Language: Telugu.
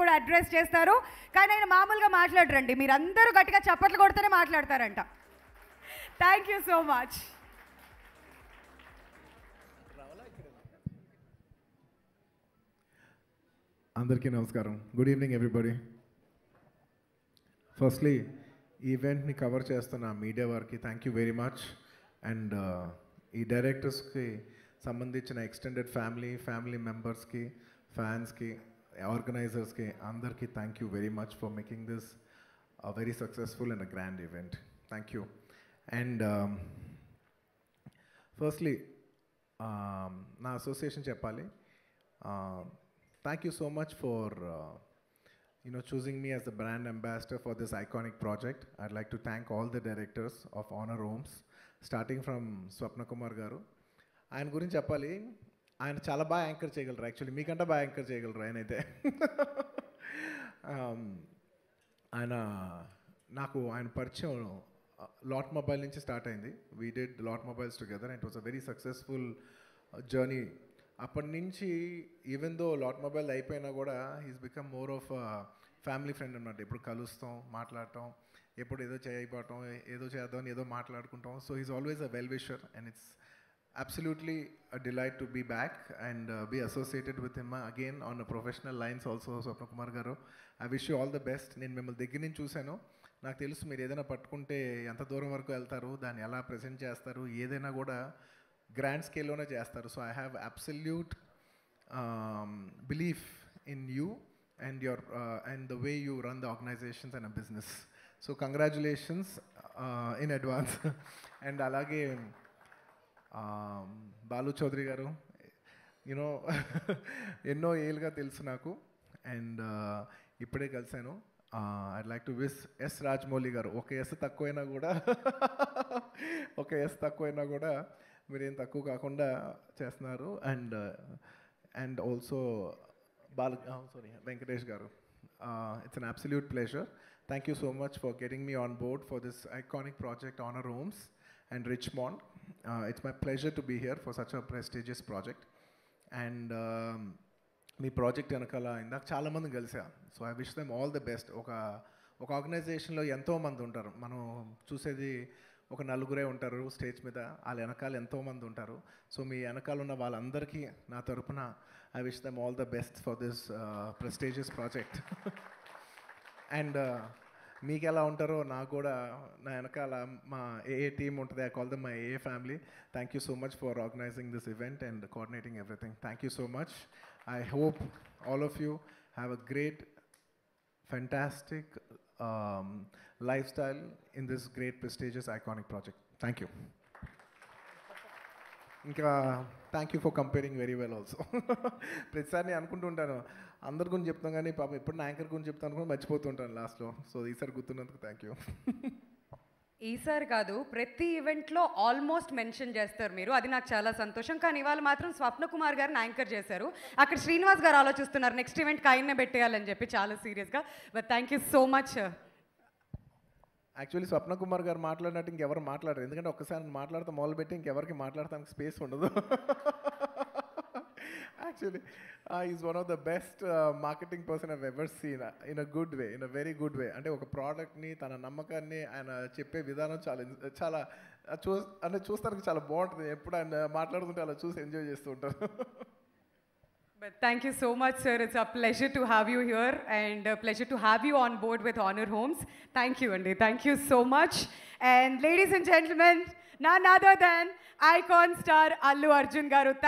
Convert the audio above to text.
కూడా అడ్రస్ చేస్తారు. కానీ ఆయన మామూలుగా మాట్లాడరండి, మీరందరూ గట్టిగా చప్పట్లు కొడితేనే మాట్లాడతారంట. Thank you so much. అందరికీ నమస్కారం, గుడ్ ఈవినింగ్ ఎవ్రీబడి. ఫస్ట్లీ ఈ ఈవెంట్ని కవర్ చేస్తున్న మీడియా వారికి thank you very much. And ఈ డైరెక్టర్స్కి సంబంధించిన ఎక్స్టెండెడ్ ఫ్యామిలీ మెంబర్స్కి, ఫ్యాన్స్కి, ఆర్గనైజర్స్కి అందరికీ thank you very much for making this a very successful and a grand event. Thank you. And firstly నా అసోసియేషన్ చెప్పాలి, thank you so much for choosing me as the brand ambassador for this iconic project. I'd like to thank all the directors of Honor Homes, starting from Swapna Kumar Garu. ఆయన గురించి చెప్పాలి, ఆయన చాలా బాగా యాంకర్ చేయగలరు, యాక్చువల్లీ మీకంటే బాగా యాంకర్ చేయగలరు ఆయన అయితే. ఆయన పరిచయం లాట్ మొబైల్ నుంచి స్టార్ట్ అయింది. We did lot mobiles together and it was a very successful journey. అప్పటి నుంచి ఈవెన్ దో లాట్ మొబైల్ అయిపోయినా కూడా he's become more of family friend అన్నమాట. ఎప్పుడు కలుస్తాం, మాట్లాడటం, ఎప్పుడు ఏదో చేయబోవటం, ఏదో చేద్దామని ఏదో మాట్లాడుకుంటాం. So he's always a well wisher and it's absolutely a delight to be back and be associated with him again on a professional lines also. Swapna Kumar Garu, I wish you all the best. Nenu mimmalni deggara nunchi chusanu, naaku telusu meer edaina pattukunte enta dooram varaku veltaru, danni ela present chestaru, edaina kuda grand scale lone chestaru. So I have absolute belief in you and your and the way you run the organizations and a business. So congratulations in advance. And alage Balu Chodrigaru, ఎన్నో ఏళ్ళుగా తెలుసు నాకు. అండ్ ఇప్పుడే కలిశాను. I'd like to wish S Raj Moligaru, ఒక ఎస్ తక్కువైనా కూడా మీరేం తక్కువ కాకుండా చేస్తున్నారు. And and also Bengadeshgaru, it's an absolute pleasure. Thank you so much for getting me on board for this iconic project Honor Homes and Richmond. It's my pleasure to be here for such a prestigious project. And me project anakala inda chaala mandi galsa, so I wish them all the best. Oka organization lo ento mandi untaru, manu chusedi oka nalugure untaru stage meeda, all anakala ento mandi untaru. So me anakala unna vallandariki na tarupuna I wish them all the best for this prestigious project. And మీకు ఎలా ఉంటారో నాకు కూడా, నా వెనకాల మా ఏఏ టీమ్ ఉంటుంది, I call them my AA family. Thank you so much for organising this event and coordinating everything. Thank you so much. I hope all of you have a great fantastic lifestyle in this great prestigious iconic project. Thank you. ఇంకా thank you for compering very well also. ప్రతిసారి నేను అనుకుంటుంటాను అందరి గురించి చెప్తాను, కానీ పాపం ఎప్పుడు నా యాంకర్ గురించి చెప్తాను అనుకుని మర్చిపోతుంటాను లాస్ట్లో. సో ఈసారి గుర్తున్నందుకు థ్యాంక్ యూ. ఈసారి కాదు, ప్రతి ఈవెంట్లో ఆల్మోస్ట్ మెన్షన్ చేస్తారు మీరు, అది నాకు చాలా సంతోషం. కానీ ఇవాళ మాత్రం స్వప్న కుమార్ గారిని యాంకర్ చేశారు. అక్కడ శ్రీనివాస్ గారు ఆలోచిస్తున్నారు నెక్స్ట్ ఈవెంట్కి ఆయన్నే పెట్టేయాలని చెప్పి చాలా సీరియస్గా. But thank you so much. Actually Swapna Kumar garu మాట్లాడినట్టు ఇంకెవరు మాట్లాడరు, ఎందుకంటే ఒక్కసారి మాట్లాడితే మొదలుపెట్టి ఇంకెవరికి మాట్లాడటానికి స్పేస్ ఉండదు. Actually is one of the best marketing person I've ever seen in a good way, in a very good way. అంటే ఒక ప్రోడక్ట్ని, తన నమ్మకాన్ని ఆయన చెప్పే విధానం చాలా చాలా అంటే చూస్తానికి చాలా బాగుంటుంది. ఎప్పుడు ఆయన మాట్లాడుతుంటే అలా చూసి ఎంజాయ్ చేస్తూ ఉంటారు. But thank you so much, sir. It's a pleasure to have you here and a pleasure to have you on board with Honor Homes. Thank you, Andy. Thank you so much. And ladies and gentlemen, none other than icon star Allu Arjun Garu.